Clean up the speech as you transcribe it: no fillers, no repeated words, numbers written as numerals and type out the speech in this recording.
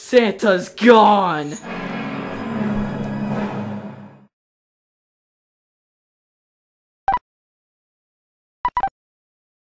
Santa's gone!